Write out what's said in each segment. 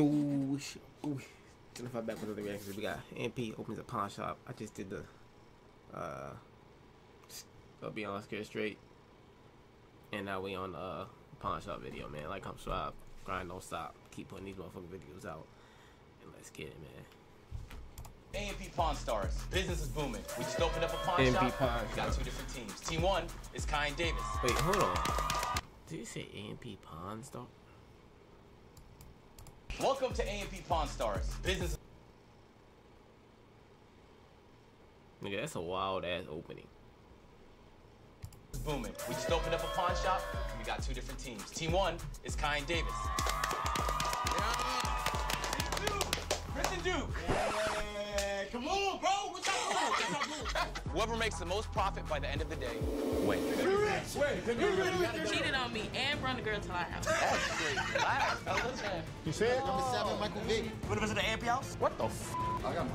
Ooh. Identify back with other reactions. We got AMP opens a pawn shop. I just did the I'll be on scared straight. And now we on pawn shop video, man. Like, I'm subscribed. Grind don't stop. Keep putting these motherfucking videos out. And let's get it, man. AMP Pawn Stars. Business is booming. We just opened up a pawn shop. We got two different teams. Team one is Kai and Davis. Wait, hold on. Did you say AMP Pawn Star? Welcome to AMP Pawn Stars. Business. Nigga, that's a wild ass opening. It's booming. We just opened up a pawn shop. We got two different teams. Team one is Kai and Davis. Yeah. Chris and Duke. Yeah. Come on, bro. What's up? Whoever makes the most profit by the end of the day wins. You're rich. Wait, you're rich. Cheated on me and run the girl till I have. That's great. I you said number 7, Michael Vick. What was it, the AMP house? What the? F I got my.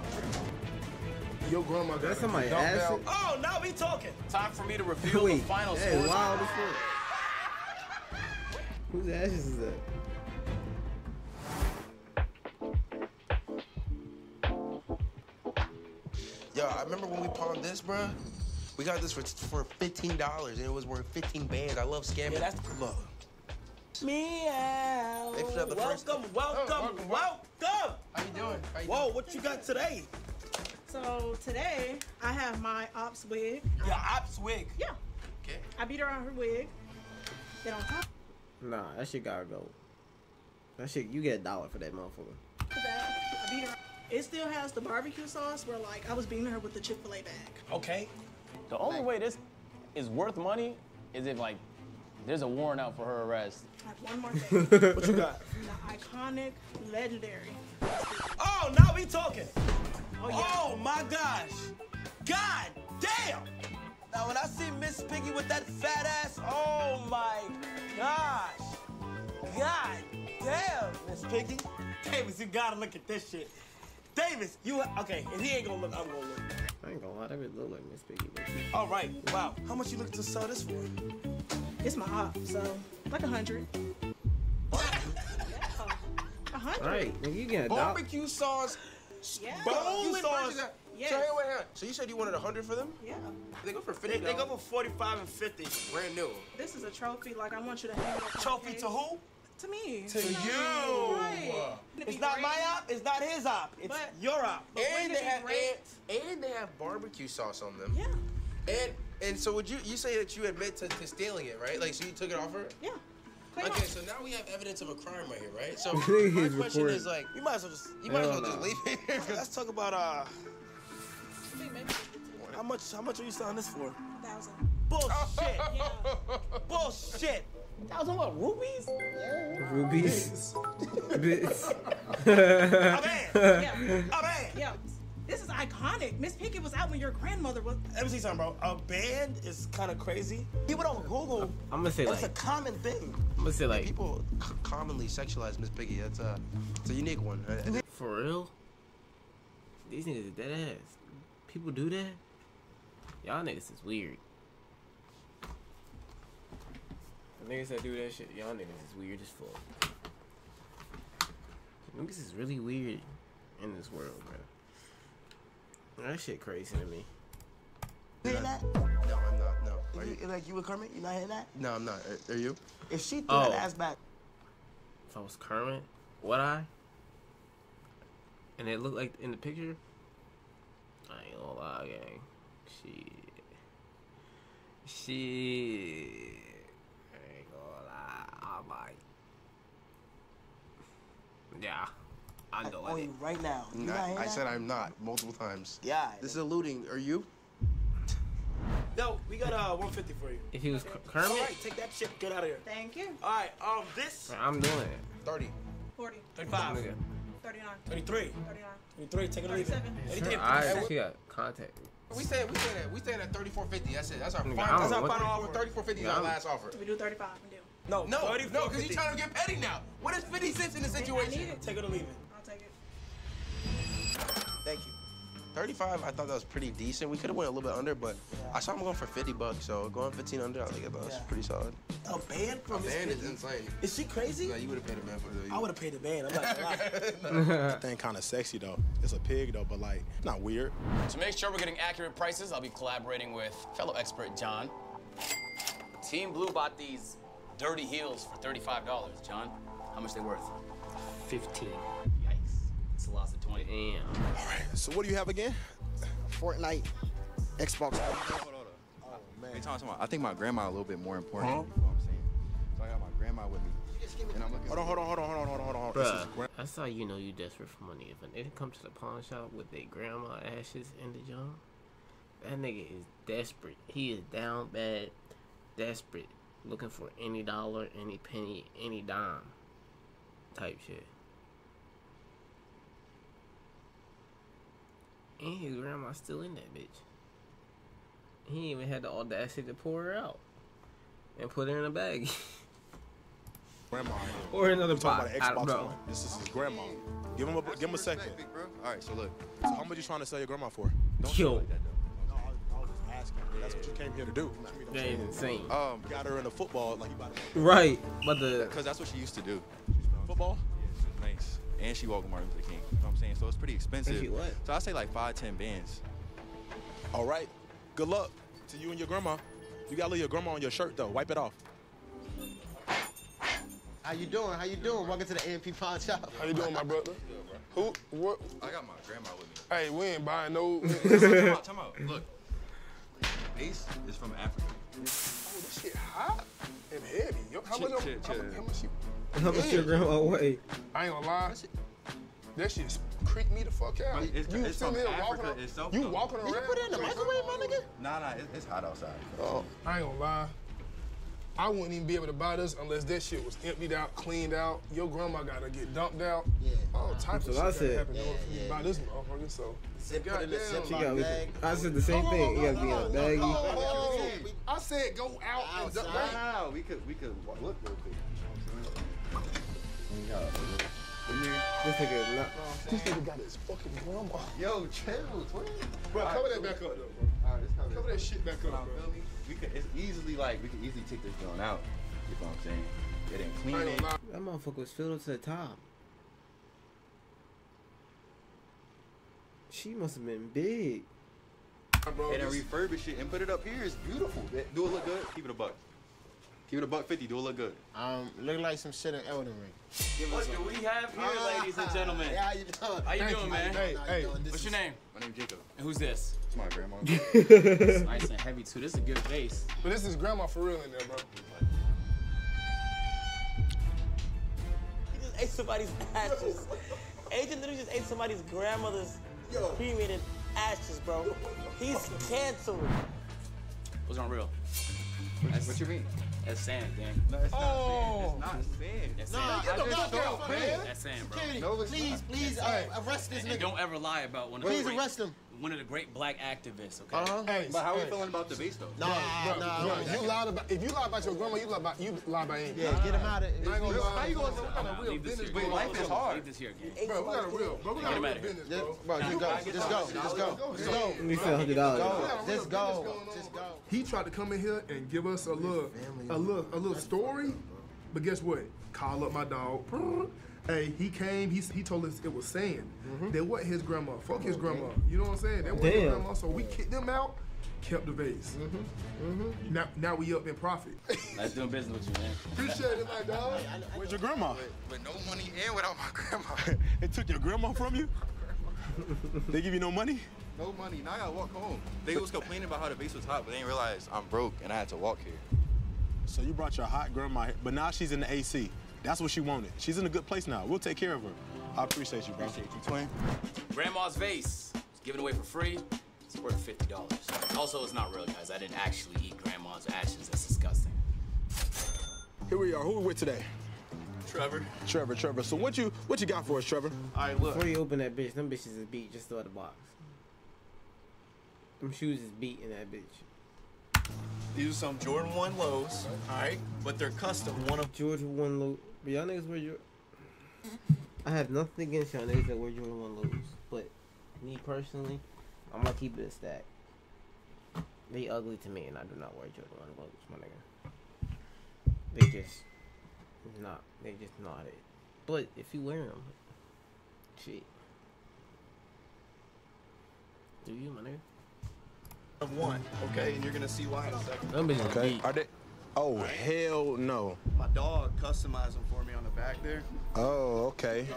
Yo, grandma, that's in my ass. Oh, now we talking. Time for me to reveal the final score. Hey, wild as fuck. Whose ashes is that? Yo, I remember when we pawned this, bruh. We got this for $15, and it was worth 15 bands. I love scamming. Yeah, that's low. Meow. Welcome. How you doing? Whoa, what you got today? So today, I have my ops wig. Your ops wig? Yeah. Okay. I beat her on her wig. Then on top. Nah, that shit gotta go. That shit, you get $1 for that motherfucker. I beat her. It still has the barbecue sauce where, like, I was beating her with the Chick-fil-A bag. Okay. The only way this is worth money is if, like, there's a warrant out for her arrest. I have one more thing. What you got? The iconic legendary. Oh, now we talking. Oh, yeah. Oh, my gosh. God damn. Now, when I see Miss Piggy with that fat ass, oh, my gosh. God damn, Miss Piggy. Davis, you gotta look at this shit. Davis, you okay? If he ain't gonna look, I'm gonna look. I ain't gonna lie, that really look like Miss Piggy. All right, wow. How much you looking to sell this for? It's my op, so like 100. 100. All right, and you get barbecue sauce. Yeah. Barbecue sauce. Yes. So, anyway, so you said you wanted 100 for them? Yeah. They go for 50. They go for 45 and 50. Brand new. This is a trophy. Like, I want you to hang up. Trophy to who? To me. To you. Right. It's not my op, it's not his op. It's your op. And they have barbecue sauce on them. Yeah. And so would you say that you admit to stealing it, right? Like, so you took it off her? Yeah. Okay, so now we have evidence of a crime right here, right? So my question is, like, you might as well just leave it here. Let's talk about how much are you selling this for? 1,000. Bullshit. Yeah. Bullshit. 1,000 what? Rubies? Yeah. Rubies. Bitch. Yeah. This is iconic. Miss Pinkett was out when your grandmother was. Let me see something, bro. A band is kind of crazy. People don't Google. I'm gonna say, like, it's a common thing. I'm gonna say, like, people commonly sexualize Miss Piggy. That's it's a unique one. For real? These niggas is dead ass. People do that? Y'all niggas is weird. The niggas that do that shit, y'all niggas is weird as fuck. Niggas is really weird in this world, bro. That shit crazy to me. You hear that? No, I'm not. No. Are you like you with Kermit? You not hearing that? No, I'm not. Are you? If she threw that ass back. If I was Kermit, would I? And it looked like in the picture. I ain't gonna lie, gang. She. Yeah, I know. I mean, right now. No, I said I'm not multiple times. Yeah. This is alluding. Are you? No, we got 150 for you. If he was Kermit. All right, take that shit. Get out of here. Thank you. All right. This. I'm doing it. 30. 40. 35. 39. 23. 39. 23. Take it or leave it. 37. All right. She got contact. We staying at 34.50. That's it. That's our final. That's our final offer. 34.50 is our last offer. We do 35. No, because you're trying to get petty now. What is 50 cents in the situation? Take it or leave it. I'll take it. Thank you. 35, I thought that was pretty decent. We could have went a little bit under, but I saw him going for 50 bucks, so going 15 under, I think that was pretty solid. A band from this band is insane. Is she crazy? Like, you would have paid a band for it, though. I would have paid a band, I'm not gonna lie. That thing kind of sexy, though. It's a pig, though, but, like, not weird. To make sure we're getting accurate prices, I'll be collaborating with fellow expert John. Team Blue bought these dirty heels for $35, John. How much they worth? 15. Yikes. It's a loss of 20. Damn. All right, so what do you have again? Fortnite, Xbox. Oh, man. Hey, Tom, I think my grandma a little bit more important. Huh? You know what I'm saying? So I got my grandma with me. And I'm looking hold on. Bruh, that's how you know you desperate for money. If a nigga comes to the pawn shop with their grandma ashes in the jar, that nigga is desperate. He is down bad, desperate, looking for any dollar, any penny, any dime type shit. And his grandma's still in that bitch. He even had the audacity to pour her out and put her in a bag. Grandma. Or another pot. About an Xbox One. This is his grandma. Give him a second. Big, bro. All right, so look. So how much you trying to sell your grandma for? Don't kill. Like that, no, I was just asking. Yeah. That's what you came here to do. That is insane. Got her in the football, like you about to. Right, but the. Because that's what she used to do. Football. Yeah, nice. And she walked Martin Luther King. You know what I'm saying? So it's pretty expensive. She what? So I say like 5-10 bands. All right. Good luck to you and your grandma. You gotta leave your grandma on your shirt though. Wipe it off. How you doing? How you doing? Welcome to the AMP pawn shop. How you doing, my brother? Good, bro. Who? What? I got my grandma with me. Hey, we ain't buying no. Time out. Look, this is from Africa. Oh, this shit hot and heavy. Yo, how much? How much your grandma weigh? I ain't gonna lie. That shit creeped me the fuck out. But it's from Africa itself. You walking around. Did you put it in the microwave, my nigga? Nah, it's hot outside. Oh, I ain't gonna lie. I wouldn't even be able to buy this unless that shit was emptied out, cleaned out. Your grandma gotta get dumped out. Yeah. All types of shit gotta happen in order for you to buy this motherfucker. So. I said the same thing. You gotta be in a baggie. I said go out and dump out. No, we could look real quick. This nigga got his fucking grandma. Yo, chill, twin. Bro, cover that back up, though, bro. All right, cover that shit back up, bro. We could easily take this joint out. You know what I'm saying? It ain't clean. That motherfucker was filled up to the top. She must have been big. And then refurbish it and put it up here. It's beautiful. Do it look good? Keep it a buck. Give it a $150. Do it look good. Look like some shit in Elden Ring. What do we have here, ladies and gentlemen? Yeah, how you doing? How you doing, man? Hey, what's your name? My name's Jacob. And who's this? It's my grandma. It's nice and heavy too. This is a good base. But this is grandma for real in there, bro. He just ate somebody's ashes. Agent literally just ate somebody's grandmother's cremated ashes, bro. He's canceled. What's unreal? What you mean? That's sand, gang. No, it's not sand. It's not sand. That's sand. Nah, that's sand, bro. Security, no, please, arrest this nigga. Don't ever lie about one of the great, arrest him. One of the great black activists, okay? Hey, but how are we feeling about the base, though? Nah, you lied about. If you lie about your grandma, you lie about anything. Yeah, get him out of it. How you gonna know real business? Life is hard. Leave this here, gang. Bro, we got a real business, bro. Just go. We said $100. Just go. He tried to come in here and give us a little story, but guess what? Call up my dog. Hey, he came. He told us it was sand. That wasn't his grandma. Fuck his grandma. You know what I'm saying? That wasn't his grandma. So we kicked them out. Kept the vase. Now we up in profit. Nice doing business with you, man. Appreciate it, my dog. Where's your grandma? With no money and without my grandma. They took your grandma from you? They give you no money? No money. Now I gotta walk home. They was complaining about how the vase was hot, but they didn't realize I'm broke and I had to walk here. So you brought your hot grandma here, but now she's in the AC. That's what she wanted. She's in a good place now. We'll take care of her. I appreciate you, bro. Appreciate you, twin. Grandma's vase. It's given away for free. It's worth $50. Also, it's not real, guys. I didn't actually eat grandma's ashes. That's disgusting. Here we are. Who are we with today? Trevor. So what you got for us, Trevor? All right, look. Before you open that bitch, them bitches is beat just out of the box. Them shoes is beat in that bitch. These are some Jordan 1 lows, all right? But they're custom. One of Jordan 1 low. But y'all niggas wear your... I have nothing against y'all niggas that wear Jordan 1 lows. But me personally, I'm gonna keep it a stack. They ugly to me, and I do not wear Jordan 1 Globes, my nigga. They just not it. But if you wear them, shit. Do you, my nigga? Of one, okay, and you're gonna see why in a second. Okay. Are they? Oh hell no. My dog customized them for me on the back there. Oh, okay.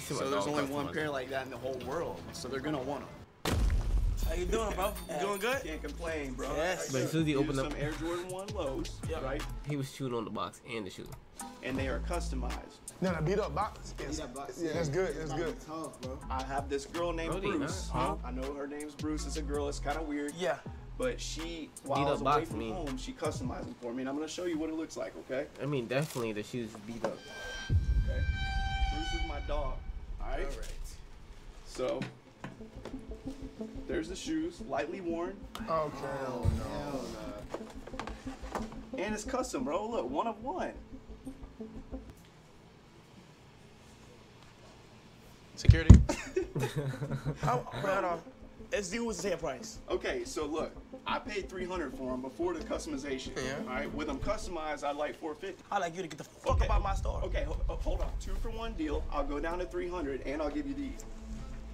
So there's only one pair like that in the whole world, so they're gonna want them. How you doing, bro? You doing good? Can't complain, bro. Yes. But as soon as he opened up some Air Jordan 1 lows, yep. Right? He was chewing on the box and the shoe. And they are customized. No, beat up box. Beat up box. Yeah, that's good. That's good. Tough, bro. I have this girl named Bruce. Huh? I know her name's Bruce. It's a girl. It's kind of weird. Yeah. But she, while I was away from home, she customized them for me, and I'm gonna show you what it looks like, okay? I mean, definitely the shoes beat up. Okay. Bruce is my dog. All right. All right. So there's the shoes, lightly worn. Okay. Oh, no. And it's custom, bro. Look, one of one. Security. Let's deal with the sale price. Okay, so look, I paid $300 for them before the customization. Yeah. All right, with them customized, I like $450. I like you to get the fuck up out my store. Okay, hold on. 2-for-1 deal. I'll go down to $300, and I'll give you these.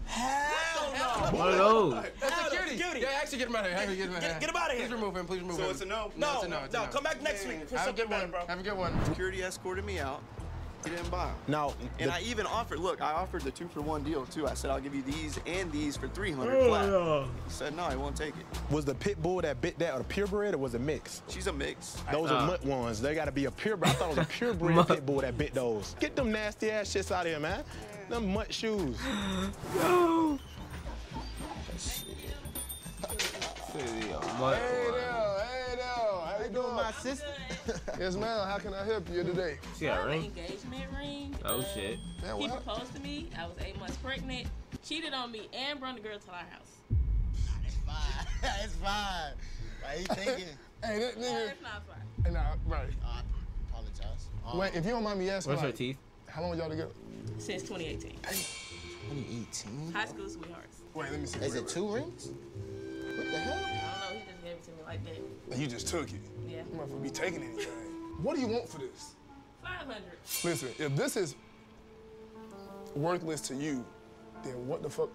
Hell no! What are those? That's security. Yeah, actually get him out of here. Get him out of here. Please remove him. Please remove him. So it's a no. No, it's a no. No, come back next week. Have a good one, bro. Have a good one. Security escorted me out. He didn't buy them. No. And I even offered, look, I offered the 2-for-1 deal too. I said, I'll give you these and these for $300 flat. He said, no, he won't take it. Was the pit bull that bit that, or the purebred, or was it mixed? She's a mix. Those are mutt ones. They gotta be a purebred. I thought it was a purebred pit bull that bit those. Get them nasty ass shits out of here, man. Them mutt shoes. Yo. My sister? Yes, ma'am. How can I help you today? She got a ring? Engagement ring. Oh, shit. Man, he proposed to me. I was 8 months pregnant. Cheated on me and brought the girl to our house. It's fine. It's fine. Why are you thinking? Hey, that nigga. No, it's not fine. Nah, right. I apologize. Wait, if you don't mind me asking. What's her teeth? How long y'all together? Since 2018. 2018? High school sweethearts. Wait, let me see. Is it 2 rings? What the hell? I don't know. He just gave it to me like that. You just took it. Yeah. You might be taking anything. What do you want for this? 500. Listen, if this is worthless to you, then what the fuck?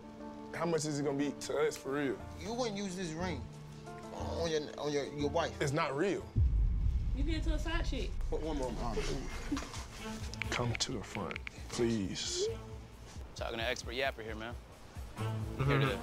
How much is it gonna be to us for real? You wouldn't use this ring on your wife. It's not real. You get to a side chick. One more. Come to the front, please. Talking to expert yapper here, man. Here to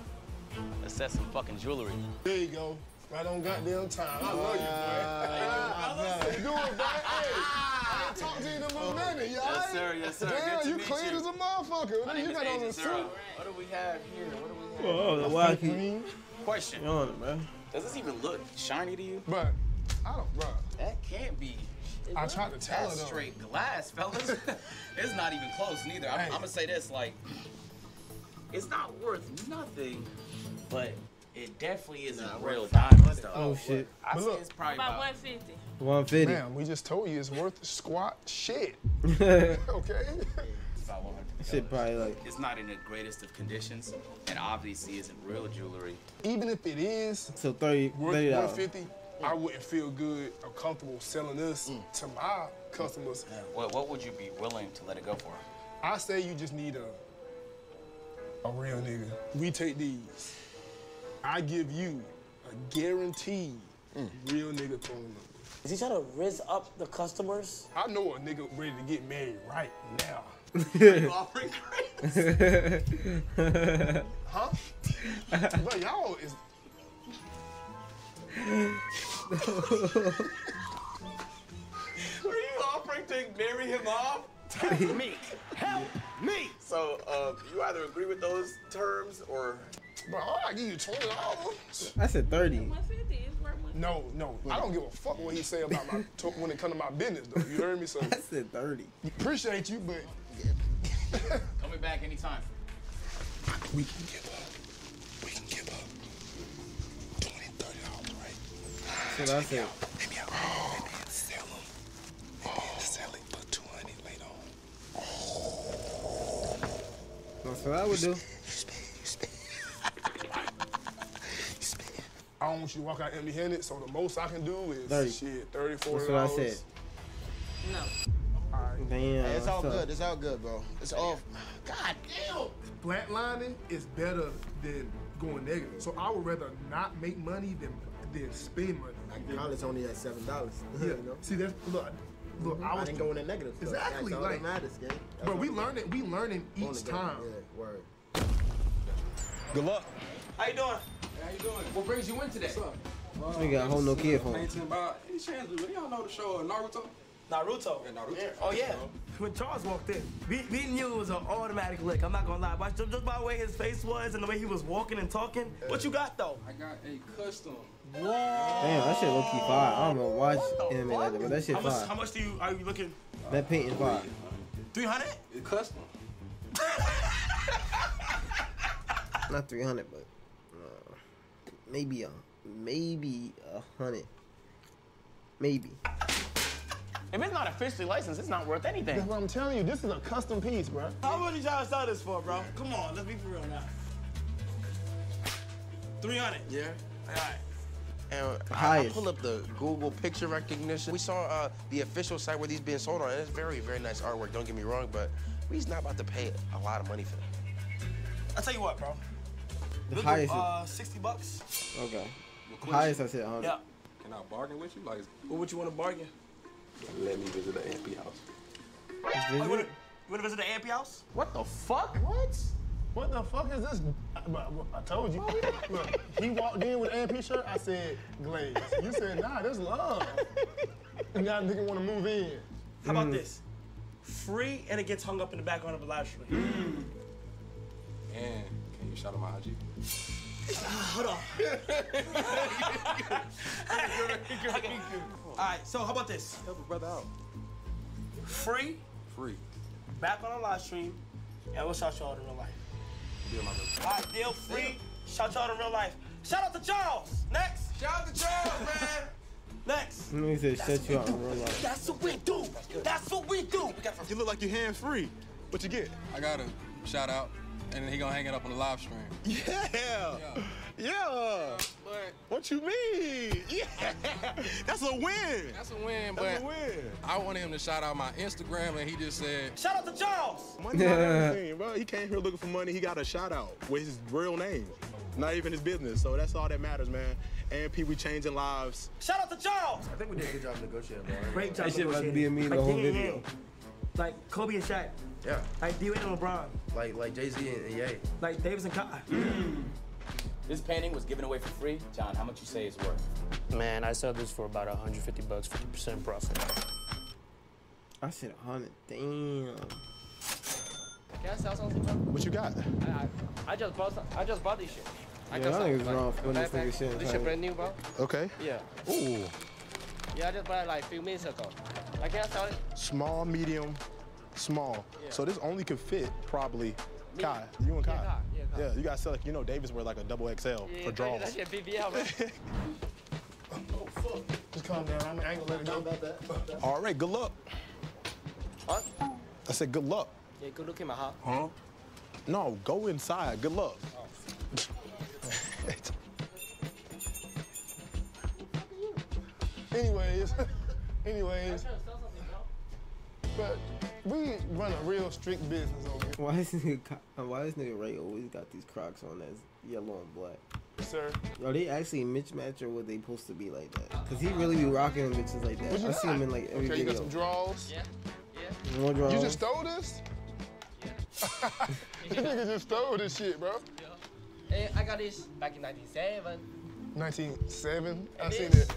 assess some fucking jewelry. There you go. Right on goddamn time. I love you, man. How you doing, man? Hey, I ain't talked to you in a minute, y'all. Yes, sir, yes, sir. Damn, you clean as a motherfucker. What do you got on the suit? What do we have here? What do we have? Oh, the wacky. Question. You on it, man. Does this even look shiny to you? But I don't, bro. That can't be. I tried to tell her, though. That's straight glass, fellas. It's not even close, neither. I'm going to say this, like, it's not worth nothing, but it definitely isn't real diamonds, though. Oh, shit. I say it's probably about 150. 150. Man, we just told you it's worth squat shit. Okay? It's about 100. Shit probably like. It's not in the greatest of conditions, and obviously isn't real jewelry. Even if it is, so 30, worth 150, I wouldn't feel good or comfortable selling this to my customers. Yeah. Well, what would you be willing to let it go for? I say you just need a real nigga. We take these. I give you a guaranteed real nigga phone number. Is he trying to rizz up the customers? I know a nigga ready to get married right now. Are you offering grace? Huh? But y'all is... Were you offering to marry him off? Help me! Help me! So, you either agree with those terms or... Bro, I give you $20. I said 30. 150 is worth money. No, I don't give a fuck what he say about my when it comes to my business, though. You heard me, so I said 30. Appreciate you, but come back anytime. We can give up. $20, $30, right? That's what I said. Maybe I'll sell them. Sell it for 200 later on. That's what I would do. I don't want you to walk out empty-handed, so the most I can do is 30. Shit, $30, $40. That's what I said. No. All right. Damn, hey, it's all good. It's all good, bro. It's off. God damn. Flatlining is better than going negative. So I would rather not make money than spend money. Like college only at $7. Yeah. You know? See, that's look. I didn't go in the negative. So exactly. That's all like, that matters, gang. But we learn it. We learn it each time. Yeah. Word. Good luck. How you doing? How you doing? What brings you in today? What's up? Well, we got a whole new kid for him. Any chance we all know the show Naruto? Naruto. Yeah, Naruto. Yeah. Oh, yeah. When Charles walked in, we knew it was an automatic lick. I'm not going to lie. But just by the way his face was and the way he was walking and talking, what you got, though? I got a custom. Whoa. Damn, that shit low-key fire. I don't know why anime like that, but that shit fire. How much are you looking? That painting fire. 300? It's custom. Not 300, but maybe 100. Maybe. If it's not officially licensed, it's not worth anything. That's what I'm telling you. This is a custom piece, bro. How much are you trying to sell this for, bro? Come on, let's be for real now. 300. Yeah. All right. And I pull up the Google picture recognition. We saw the official site where these being sold on. And it's very, very nice artwork. Don't get me wrong, but we's not about to pay a lot of money for that. I'll tell you what, bro. The highest. $60. Okay. The highest I said 100. Yeah. Can I bargain with you? Like, what would you want to bargain? Let me visit the AMP house. Oh, you wanna visit the AMP house? What the fuck? What? What the fuck is this? I told you. Look, he walked in with an AMP shirt. I said, Glaze. You said, nah, that's love. And now nigga wanna move in. How about this? Free and it gets hung up in the background of a live stream. And can you shout out my IG? Hold on. Okay. All right, so how about this? Help a brother out. Free. Free. Back on our live stream, and we'll shout y'all out in real life. Deal, my brother. All right, deal, free. Deal. Shout y'all out in real life. Shout out to Charles. Next. Shout out to Charles, man. Next. Let me say, shut you out in real life. That's what we do. That's what we do. You look like you're hands free. What you get? I got a shout out. And then he gonna hang it up on the live stream. Yeah! Yeah! Yeah. But what you mean? Yeah! That's a win! That's a win, but I wanted him to shout out my Instagram, and he just said, shout out to Charles! Money on everything, bro. He came here looking for money. He got a shout out with his real name, not even his business. So that's all that matters, man. AMP, we changing lives. Shout out to Charles! I think we did a good job negotiating, man. Great job negotiating. That shit about to be a me in the whole video. Like Kobe and Shaq. Yeah. Like D-Wade and LeBron. Like Jay-Z and Ye. Like Davis and Kai. This painting was given away for free. John, how much you say it's worth? Man, I sell this for about $150, 50% profit. I said 100. Damn. Can I sell something? What you got? I just bought this shit. This shit brand new, bro. Okay. Yeah. Ooh. Yeah, I just bought it like a few minutes ago. I can't sell it. Small, medium, small. Yeah. So this only could fit probably Kai. You and Kai. Yeah, Kai. Yeah, Kai. Yeah, you gotta sell like Davis wear like a double XL for draws. That shit BBL, man. Oh fuck. Just calm down. I ain't gonna let it go about that. All right, good luck. Huh? I said good luck. Yeah, good luck in my heart. Huh? No, go inside. Good luck. Oh. Anyways. But we run a real strict business over here. Why this nigga Ray always got these Crocs on that's yellow and black? Sir. Are they actually mismatch or what they supposed to be like that? Cause he really be rocking bitches like that. I see him in like every video. Okay, you got some draws. Yeah. Yeah. More draws. You just stole this? Yeah. This nigga just stole this shit, bro. Yeah. Hey, I got this back in 1997. 1907? I seen it.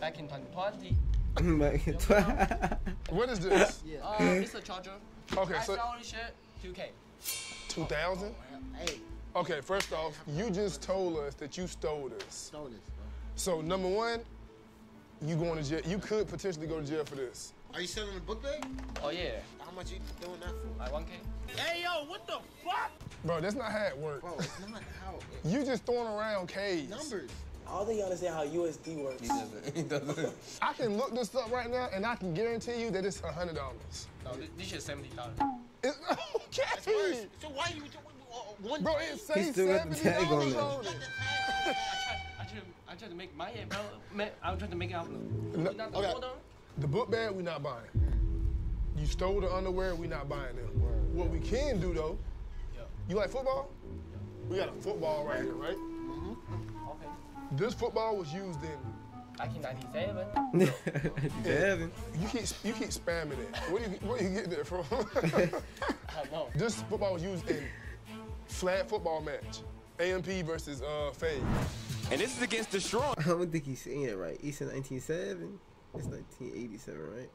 Back in 2020. What is this? Yeah. It's a Challenger. Okay, I sell this shit, 2K. 2000? Hey. Okay, first off, you just told us that you stole this. Stole this, bro. So number one, you going to jail. You could potentially go to jail for this. Are you selling a book bag? Oh yeah. How much you doing that for? Like 1K. Hey yo, what the fuck? Bro, that's not how it works. Bro, it's not how it works. You just throwing around K's. Numbers. I don't think you understand how USD works. He doesn't. I can look this up right now, and I can guarantee you that it's $100. No, this shit's $70. It's okay. That's worse. So why you doing one? Bro, it says $70 on it. I tried to trying to make my album. I'm trying to make album. No, not the, okay. The book bag, we not buying. You stole the underwear, we not buying them. What we can do though, you like football? We got a football right here, right? Mm-hmm. Okay. This football was used in 1997. No. You keep spamming it. Where do you get that from? I know. This football was used in flag football match. AMP versus Fade. And this is against the strong. I don't think he's saying it right. He said 1997. It's 1987, right?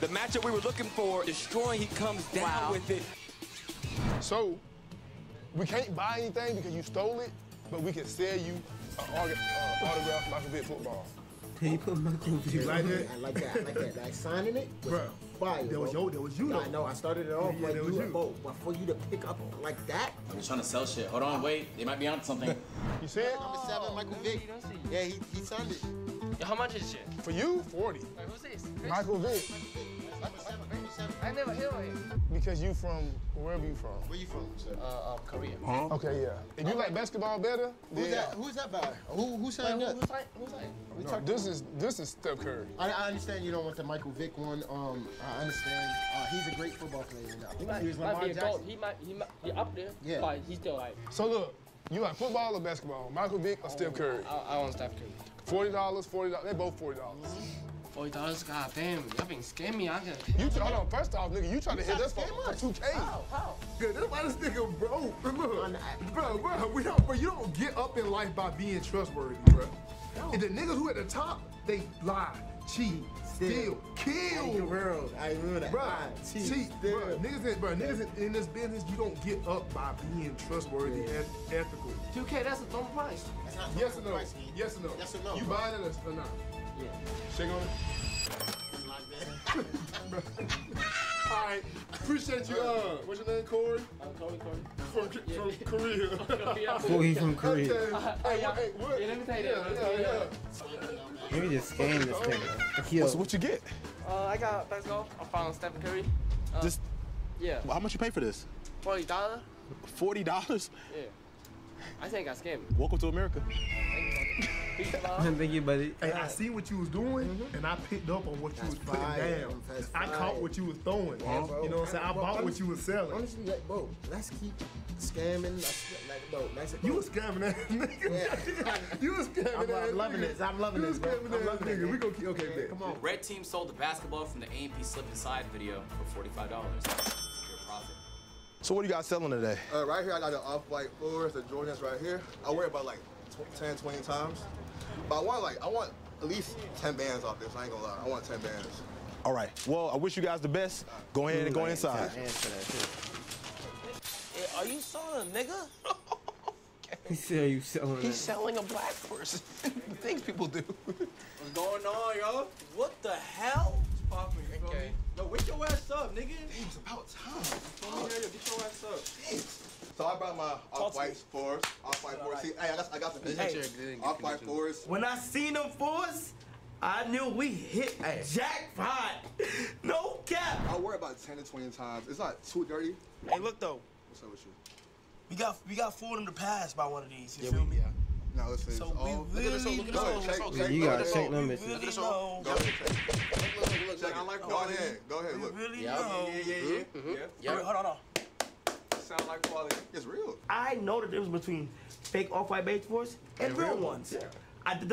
The matchup we were looking for, destroying, he comes down with it. So, we can't buy anything because you stole it, but we can sell you an autographed Michael Vick football. He put Michael Vick. You like that? I like that. I like that. Like signing it was fire. That was you though. I know. I started it off like you. But for you to pick up like that. I'm just trying to sell shit. Hold on, wait. They might be onto something. You see it? Number 7, Michael Vick. Yeah, he signed it. Yo, how much is shit? For you, 40. Wait, who's this? Michael Vick. I never hear of him. Because you from, wherever you from? Where you from, sir? Korea. Huh? Okay, yeah. If you like basketball better, Who's that by? Who signed up? Who's this is Steph Curry. I understand you don't want the Michael Vick one. I understand. He's a great football player. I think he might be up there, but he's still like. So look, you like football or basketball? Michael Vick or Steph Curry? I want Steph Curry. $40, they're both $40. $40, goddamn, y'all been scamming me. Hold on, first off, nigga, you trying to hit us for $2K. How? Yeah, that's why this nigga broke. Bro, you don't get up in life by being trustworthy, bro. No. And the niggas who at the top, they lie, cheat, steal, kill. The world, I remember that. Bro, cheat, bro. Niggas in this business, you don't get up by being trustworthy and ethical. $2K, that's a dumb price. That's not yes or no. Price, yes or no. Yes or no. You buying it or not? Yeah. Shake on it. All right. Appreciate you. What's your name, Corey? I'm Corey. From Korea. From Korea. Hey, what? Yeah, let me tell you that. Maybe just scan this thing. So what you get? I got basketball. I found Stephen Curry. Just. Yeah. Well, how much you pay for this? $40. $40? Yeah. I think I scammed. Welcome to America. Thank you, buddy. Hey, I see what you was doing, and I picked up on what you was putting down. I caught what you was throwing. Yeah, you know what I'm saying? I bought what you was selling. Honestly, like, bro, let's keep scamming. You was scamming that nigga. Yeah. You was scamming that nigga. I'm loving this. I'm loving this, bro. I'm loving that nigga. We gonna keep, okay, come on. Red team sold the basketball from the AMP slip inside video for $45. Secure profit. So what are you guys selling today? Right here, I got an Off-White floor. It's a Jordan's right here. I wear it about like 10, 20 times. But I want at least 10 bands off this. I ain't gonna lie. I want 10 bands. All right. Well, I wish you guys the best. Go ahead and go inside. Hey, are you selling a nigga? He said, "Are you selling?" He's selling a black person. The things people do. What's going on, yo? What the hell? Popping, you okay. Yo, wake your ass up, nigga. Damn, it's about time. Get your ass up. Thanks. So I brought my Off-White 4s. Off-White 4s. See, hey, I got the vision. Off-White 4s. When I seen them 4s, I knew we hit a jackpot. No cap. I wear about 10 to 20 times. It's not too dirty. Hey, look though. What's up with you? We got fooled in the past by one of these. You feel me? Yeah. No, listen. So we really know. You gotta check them. We really know. Go ahead. Look. Really know. Yeah. Hold on. Sound like quality. It's real. I know the difference between fake Off-White baseballs and real ones. Yeah. I did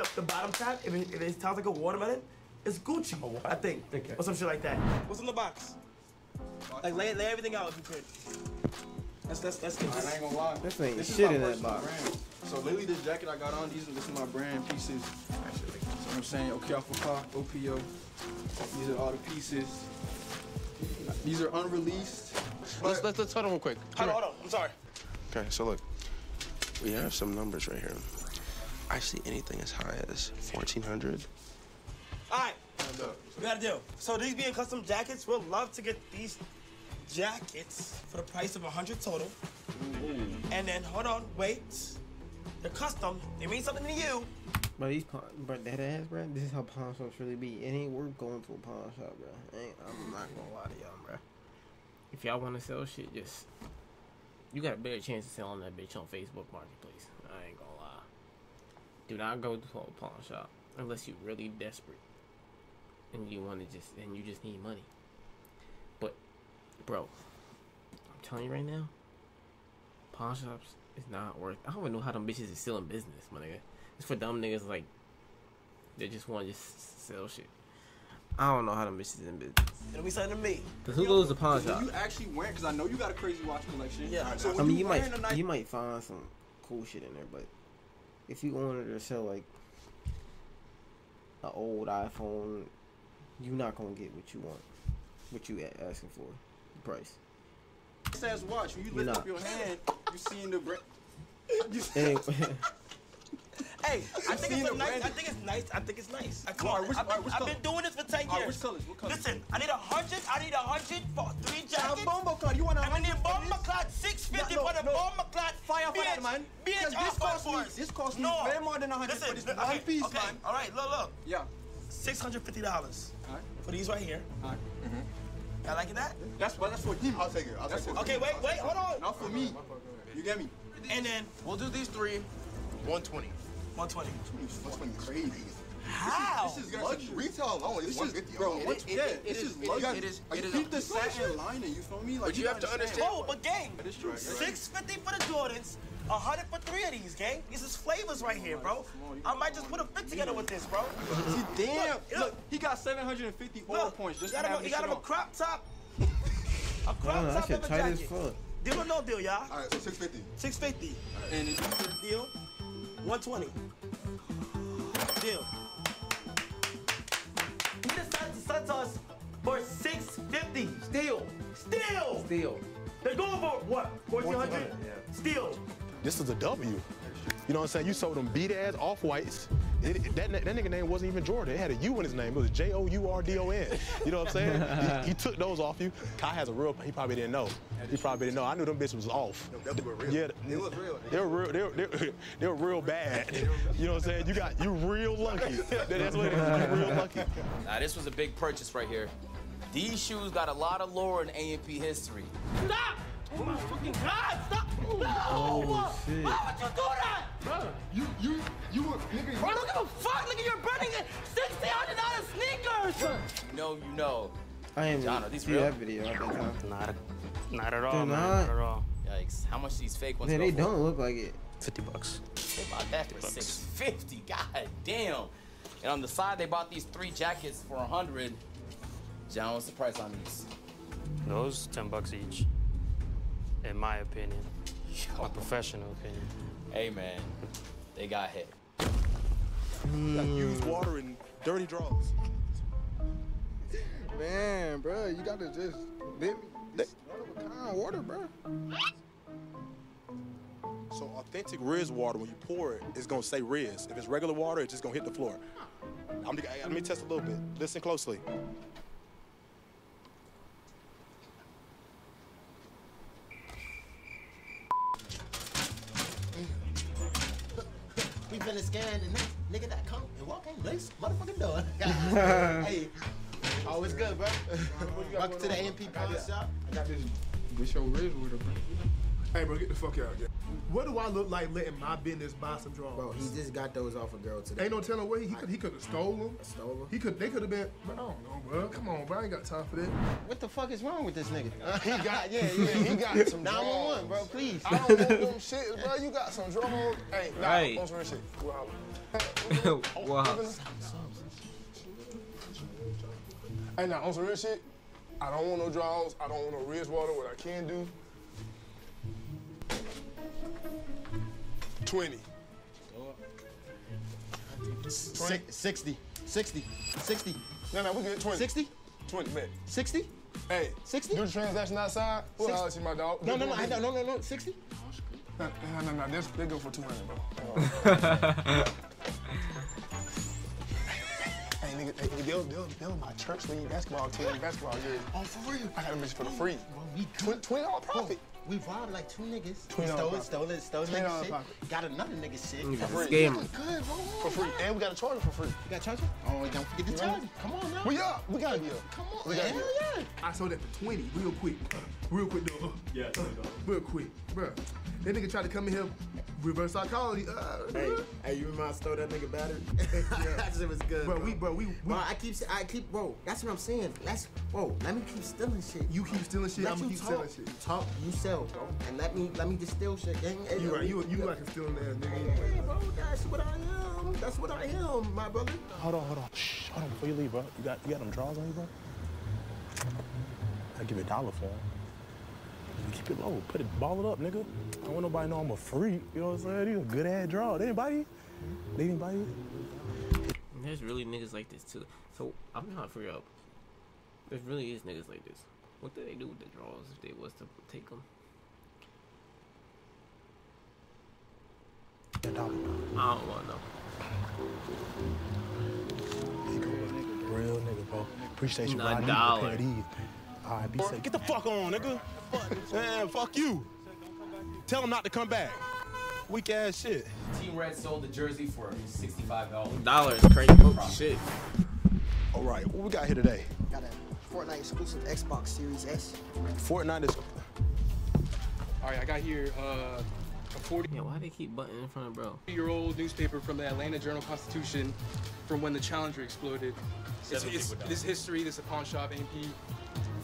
up the bottom tab. If it sounds like a watermelon, it's Gucci, I think, or some shit like that. What's in the box? Like lay everything out if you could. That's good. I ain't gonna lie. This ain't shit in that box. So lately, this jacket I got on, this is my brand pieces. So I'm saying, okay, off of pop, OPO. These are all the pieces. These are unreleased. Let's hold on real quick. Hold on. I'm sorry. Okay, so look, we have some numbers right here. I see anything as high as 1,400. All right, we got a deal. So these being custom jackets, we'll love to get these jackets for the price of 100 total. Ooh. And then hold on, wait. They're custom. They mean something to you. But these, but that ass, bro. This is how pawn shops really be. It ain't worth going to a pawn shop, bro. I'm not gonna lie to y'all, bro. If y'all want to sell shit, just you got a better chance of selling that bitch on Facebook Marketplace. I ain't gonna lie. Do not go to a pawn shop unless you're really desperate and you want to just and you just need money. But, bro, I'm telling you right now, pawn shops is not worth. I don't even know how them bitches is still in business, my nigga. It's for dumb niggas like they just want to just sell shit. I don't know how them bitches is in business. It'll be something to me. Cause who goes to pawn shop? You actually wearing? Cause I know you got a crazy watch collection. Yeah. Right, so I mean, you might find some cool shit in there, but if you wanted to sell like an old iPhone, you're not gonna get what you want, what you asking for, the price. This ass watch, when you lift up your hand, you seeing the brand. Hey, I think it's nice. I've been doing this for 10 years. Which colors? What colors? Listen, I need 100. I need 100 for 3 jackets. Bomba clock. You want 100? I need bomba clock. 650 for the bomba clock. Fire for that, man. Because this cost me way more than 100 for this one piece, man. All right, look. Yeah. $650 for these right here. All right. Y'all liking that? That's for him. I'll take it. Okay, wait, hold on. Not for me. You get me? And then we'll do these three. 120. 120. 120 is crazy. How? This is luxury. Retail alone is 150. Bro, it is. Keep the satin liner. You feel me? Like, but you have to understand. Oh, but gang. That is true. 650 for the Jordans. 100 for 3 of these, gang. This is flavors right here, bro. I might just put a fit together with this, bro. See, damn. Look, he got 750 order points just to have. He got him a crop top. A crop top and a jacket. Deal or no deal, y'all? All right, so 650. 650. And it's deal. 120. Deal. He decided to sell to us for 650. Still. They're going for what? 1400? Yeah. Still. This is a W. You know what I'm saying? You sold them beat-ass Off-Whites. That nigga name wasn't even Jordan. It had a U in his name. It was J-O-U-R-D-O-N. You know what I'm saying? He took those off you. Kai has a real, he probably didn't know. He probably didn't know. I knew them bitches was off. No, they were real. Yeah, they look real. They were real bad. You know what I'm saying? You real lucky. That's what it is. You real lucky. Now, this was a big purchase right here. These shoes got a lot of lore in AMP history. Stop! Oh my fucking God, stop! No! Oh, shit. Why would you do that? Bro, you were nigga. Bro, don't give a fuck, nigga, you're burning $1,600 sneakers! Bro. You know. I ain't John, are these real? That video at that time. Not at all, they're man. Not at all. Yikes, how much these fake ones man, go they for? Don't look like it. $50. They bought that for $650, god damn. And on the side, they bought these 3 jackets for 100. John, what's the price on these? Those, $10 each. In my opinion. Yo. My professional opinion. Hey, man. They got hit. Like used water and dirty draws. Man, bro, you gotta just... It's one of a kind water, bro. So authentic Riz water, when you pour it, it's gonna say Riz. If it's regular water, it's just gonna hit the floor. Let me test a little bit. Listen closely. We finna scan the next nigga that come and walk in lace motherfucking door. Hey, always good, bro. Welcome to the AMP pawn shop. I got this your Riz water, bro. Hey, bro, get the fuck out of here. What do I look like letting my business buy some drawers? Bro, he just got those off a girl today. Ain't no telling where he could have stole them. They could have been, but I don't know, bro. Come on, bro, I ain't got time for that. What the fuck is wrong with this nigga? He got some drawers. 911, bro, please. I don't want them shit, bro. You got some drawers. Hey, right. Nah, shit. Wow. Hey, now, on some real shit, I don't want no drawers. I don't want no Riz water. What I can do, 20. 60. No, we good. 20. 60? 20, man. 60? Hey. 60? Do the transaction outside. We'll holler at you, my dog. No. 60? No. They go for 200, bro. Hey, nigga, they were my church league basketball team. Basketball game. Oh, for real? I got a mission for the free. Well, $20 profit. Oh. We robbed like 2 niggas. Stole niggas shit. Got another nigga shit. For free. For free. And we got a charger for free. You got a charger? Oh, don't forget the charger. Come on, man. We got to be up. Come on, man. Hell yeah. I sold that for 20 real quick. Real quick, though. Yeah, real quick. Bro, that nigga tried to come in here Reverse psychology. Hey, you remember I stole that nigga battery? Yeah, that shit was good, bro. I keep, bro. That's what I'm saying. Let me keep stealing shit. You keep stealing shit. I'm gonna keep selling shit. Talk, you sell, bro. And let me just steal shit, gang. You right. You like a stealing ass nigga. Yeah, bro. That's what I am. That's what I am, my brother. Hold on. Shh, hold on. Before you leave, bro. You got them drawers on you, bro. I'll give you $1 for it. Keep it low. Put it, ball it up, nigga. I don't want nobody to know I'm a freak. You know what I'm saying? These are good-ass draw. They didn't buy you. There's really niggas like this, too. So, I'm trying to figure out. There really is niggas like this. What do they do with the draws if they was to take them? I don't want to know. Nigga, real nigga, bro. Appreciate you riding a pair of these. All right, be safe. Get the fuck on, nigga. Man, fuck you. Tell him not to come back. Weak ass shit. Team Red sold the jersey for $65. Dollars, crazy shit. All right, what we got here today? Got a Fortnite exclusive Xbox Series S. Fortnite is. All right, I got here a 40. Yeah, why they keep butting in front of bro? 40-year-old newspaper from the Atlanta Journal-Constitution, from when the Challenger exploded. This history. This is a pawn shop. AMP.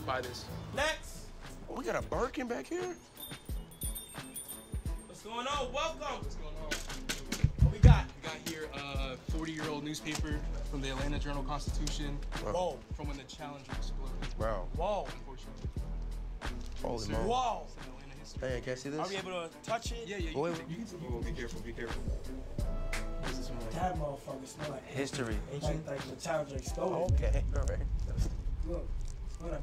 Buy this. Next. Oh, we got a Birkin back here. What's going on? Welcome. What's going on? What we got? We got here a 40-year-old newspaper from the Atlanta Journal-Constitution. Whoa. From when the Challenger exploded. Wow. Whoa. Unfortunately. Holy moly. Whoa. Hey, can I see this? Are we able to touch it? Yeah. You can. Be careful. That motherfucker smell like history. Like the Challenger exploded. Oh, okay. All right. Look. Whatever.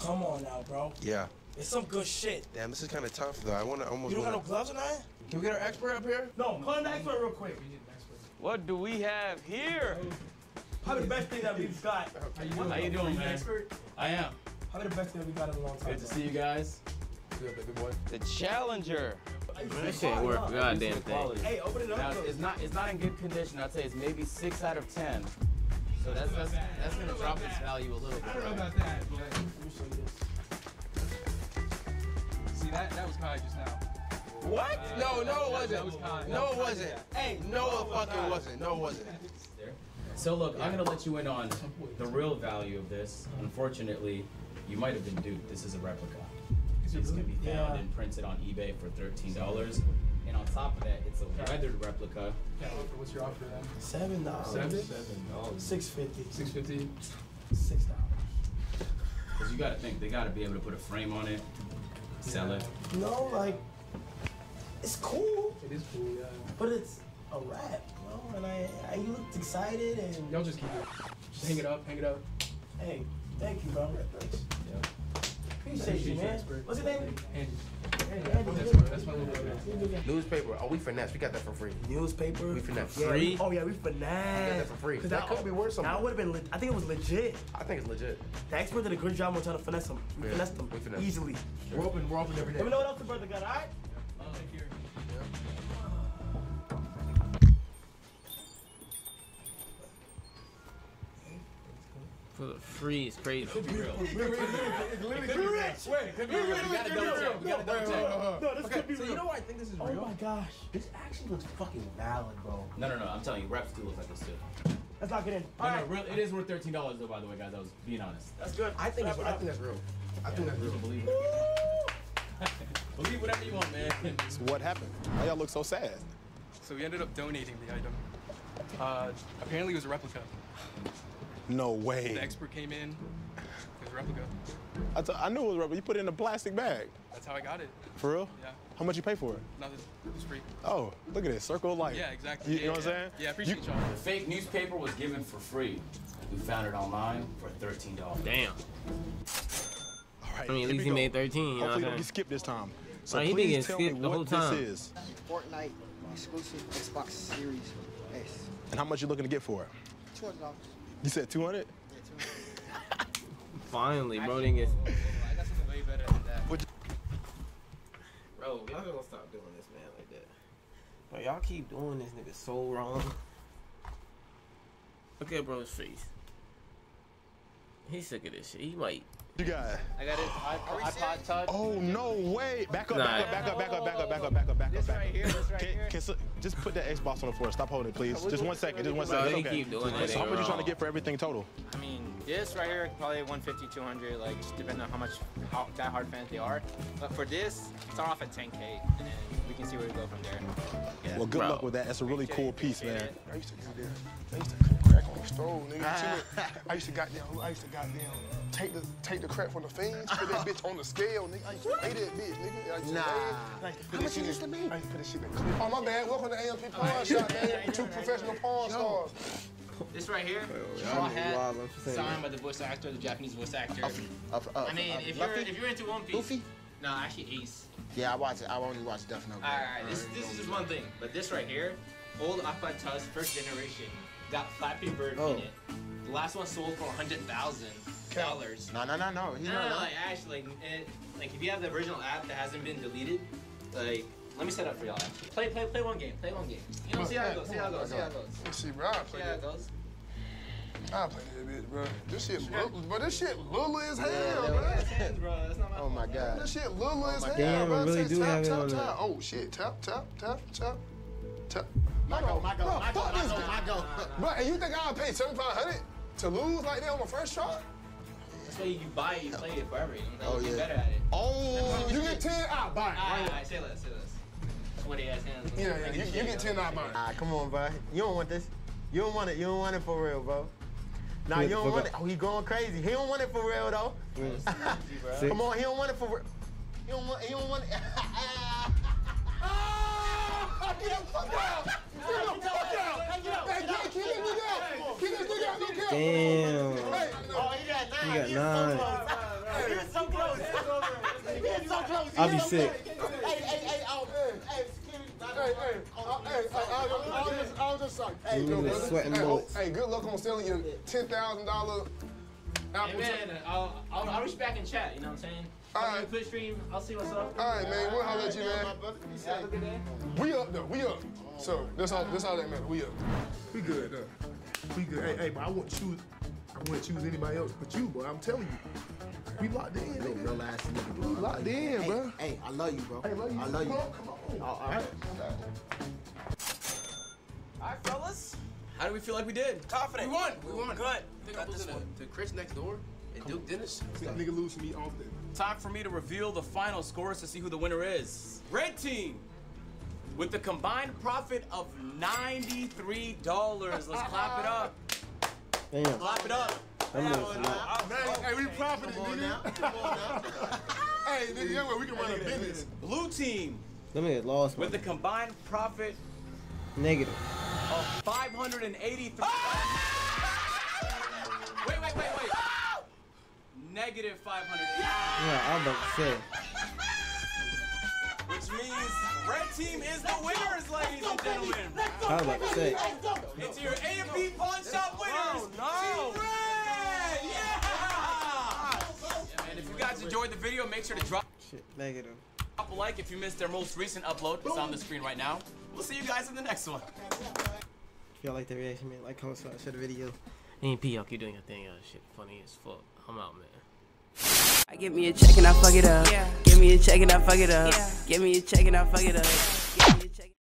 Come on now, bro. Yeah. It's some good shit. Damn, this is kind of tough, though. You don't have no gloves or nothing? Can we get our expert up here? No, call an expert real quick. We need an expert. What do we have here? Probably the best thing that we've got. How you doing, man? Expert? I am. Probably the best thing that we got in a long time. Good to see you guys. Good boy. The Challenger. That shit ain't worth a goddamn thing. Hey, open it up. Now, it's not in good condition. I'd say it's maybe 6 out of 10. So that's gonna drop its value a little bit. I don't know about that, but let me show you this. See that was Kai just now. What? No, it wasn't. No, it wasn't. Hey, no, it fucking wasn't. No, it wasn't. So look, I'm gonna let you in on the real value of this. Unfortunately, you might have been duped. This is a replica. It's gonna be found and printed on eBay for $13. And on top of that, it's a weathered replica. What's your offer then? $7. $7. $6.50. $6. Because you gotta think, they gotta be able to put a frame on it, sell it. No, like, it's cool. It is cool, yeah. But it's a wrap, bro. And I looked excited and. Y'all just keep it. Just hang it up. Hey, thank you, bro. Thanks. Yeah. Appreciate you, man. What's your name? Andy. That's my newspaper. Oh, we finesse. We got that for free. Newspaper. We finesse. Yeah. Free? Oh yeah, we finesse. We got that for free. Cause that could be worth something. That would have been. I think it was legit. I think it's legit. The expert did a good job on trying to finesse them. We finessed them easily. Sure. We're open every day. Let me know what else the brother got. All right. Here. Yeah. For the free is crazy. It could be real. It's literally Wait, could be real. No, this could be real. So you know why I think this is real? Oh my gosh. This actually looks fucking valid, bro. No. I'm telling you, reps do look like this too. Let's lock it in. All right. It is worth $13 though, by the way, guys. I was being honest. That's good. I think that's real. I think that's real. Believe it. Believe whatever you want, man. So what happened? Why y'all look so sad? So we ended up donating the item. Apparently it was a replica. No way. The expert came in. It was a replica. I knew it was a replica. You put it in a plastic bag. That's how I got it. For real? Yeah. How much you pay for it? Nothing. It was free. Oh, look at this. Circle of life. Yeah, exactly. You know what I'm saying? Yeah, I appreciate y'all. The fake newspaper was given for free. We found it online for $13. Damn. All right. I mean, at least he made 13. Hopefully, don't get skipped this time. So please tell me what this is. Fortnite exclusive Xbox Series S. And how much you looking to get for it? $200. You said 200? Yeah, 200. Finally, bro, didn't get. I got something way better than that. Bro, y'all gonna stop doing this, man, like that. Bro, y'all keep doing this nigga so wrong. Look at bro's face. He's sick of this shit. He might. You got it. I got his iPod Touch. Oh, no way. Back up, back up. This right here, just put that Xbox on the floor. Stop holding it, please. Just 1 second, just 1 second. Okay. Keep doing it. So how much you trying to get for everything total? I mean, this right here, probably 150, 200, like, just depending on how much diehard fans they are. But for this, start off at 10K, and then we can see where we go from there. Yeah. Well, good luck with that. That's a really cool piece, man. I used to go there. I used to crack on the stove, nigga. I used to goddamn take the crap from the fiends, put that bitch on the scale, nigga. I used to pay that bitch, nigga. I used to how much you used to make? I used to put that shit in clear. Oh, my bad. Welcome to AMP Pawn Shop, man. Two professional pawn stars. This right here, straw hat, signed by the voice actor, the Japanese voice actor. I mean, if you're into One Piece. Luffy? No, actually Ace. Yeah, I watch it. I only watch Death Note. All right, this is just one thing. But this right here, old Off-White first generation, got Flappy Bird in it. The last one sold for $100,000. No. No, like, actually, like, if you have the original app that hasn't been deleted, like, let me set up for y'all. Play one game. You know, see how it goes. Let's see, bro. See how it goes. I'll play that bitch, bro. This shit, bro. This shit little as hell, bro. That's not my fault, my God. This shit little as hell, damn, bro. Really do have it on that. Oh shit, tap. Michael. Bro, and you think I'll pay $7,500 to lose like that on my first try? That's why you buy it, you play it forever. You know, you get better at it. Oh, you get 10, I'll buy it. All right, say less. 20 ass hands. Yeah, you get 10, I'll buy it. Ah, come on, bro. You don't want this. You don't want it for real, bro. Nah, you don't want it. Oh, he going crazy. He don't want it for real, though. Crazy, come on, he don't want it for real. He don't want it. Oh, get the fuck out! Hey, kill this nigga out! Damn. Oh, he got 9. He was so close. I'll be sick. Hey. Hey, good luck on selling your $10,000 Apple. Hey, man, I'll reach back and chat, you know what I'm saying? All right. Twitch stream, I'll see what's up. All right, man, we'll holler at you, man. We up, though. So, that's all that matters, we up. We good, though. We good. Hey, but I wouldn't choose anybody else but you, bro. I'm telling you. We locked in, nigga. No last nigga, bro. We locked in, bro. Hey, I love you, bro. I love you. Come on. All right. All right, fellas. How do we feel like we did? Confident. We won. Good. I got this one. To Chris next door and Duke Dennis. Nigga lose me often. Time for me to reveal the final scores to see who the winner is. Red team with the combined profit of $93. Let's clap it up. Damn. Clap it up. Hey, we profiting, nigga. Hey, nigga, that way we can run a business. Blue team. Let me get lost. With a combined profit negative of $583. Oh! Wait. Oh! Negative $500. Yeah, I'm about to say. Which means red team is the winners, ladies and gentlemen. I was about to say. It's your AMP Pawn Shop winners. Oh, no. Team red. If you guys enjoyed the video, make sure to drop a like if you missed their most recent upload. It's on the screen right now. We'll see you guys in the next one. If y'all like the reaction, man, like, comment, subscribe, share the video. AMP, y'all keep doing your thing, y'all. Shit funny as fuck. I'm out, man. I give me a check and I fuck it up. Yeah. Give me a check and I fuck it up. Yeah. Give me a check and I fuck it up.